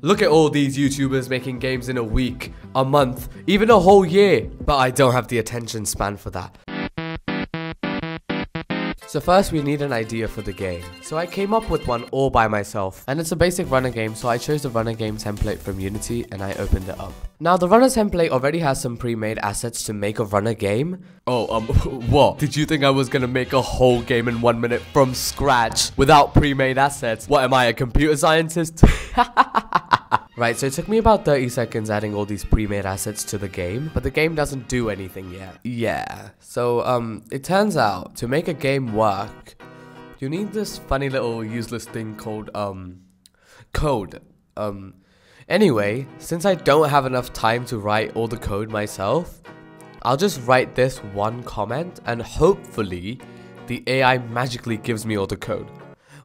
Look at all these YouTubers making games in a week, a month, even a whole year. But I don't have the attention span for that. So first we need an idea for the game. So I came up with one all by myself. And it's a basic runner game, so I chose the runner game template from Unity and I opened it up. Now the runner template already has some pre-made assets to make a runner game. What? Did you think I was gonna make a whole game in 1 minute from scratch without pre-made assets? What am I, a computer scientist? Right, so it took me about 30 seconds adding all these pre-made assets to the game, but the game doesn't do anything yet. Yeah, so it turns out to make a game work, you need this funny little useless thing called code. Anyway, since I don't have enough time to write all the code myself, I'll just write this one comment and hopefully the AI magically gives me all the code.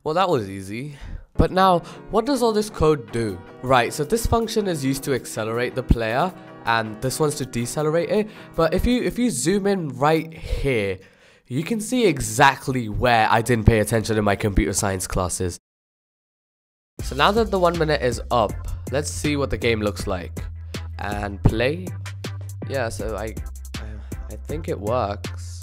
Well, that was easy. But now, what does all this code do? Right, so this function is used to accelerate the player, and this one's to decelerate it. But if you zoom in right here, you can see exactly where I didn't pay attention in my computer science classes. So now that the 1 minute is up, let's see what the game looks like. And play. Yeah, so I think it works.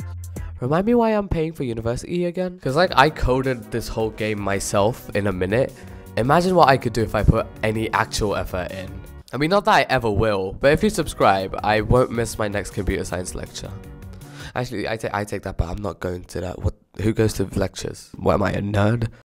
Remind me why I'm paying for university again? Because like I coded this whole game myself in a minute. Imagine what I could do if I put any actual effort in. I mean, not that I ever will, but if you subscribe, I won't miss my next computer science lecture. Actually, I take that back. I'm not going to that. What? Who goes to lectures? What am I, a nerd?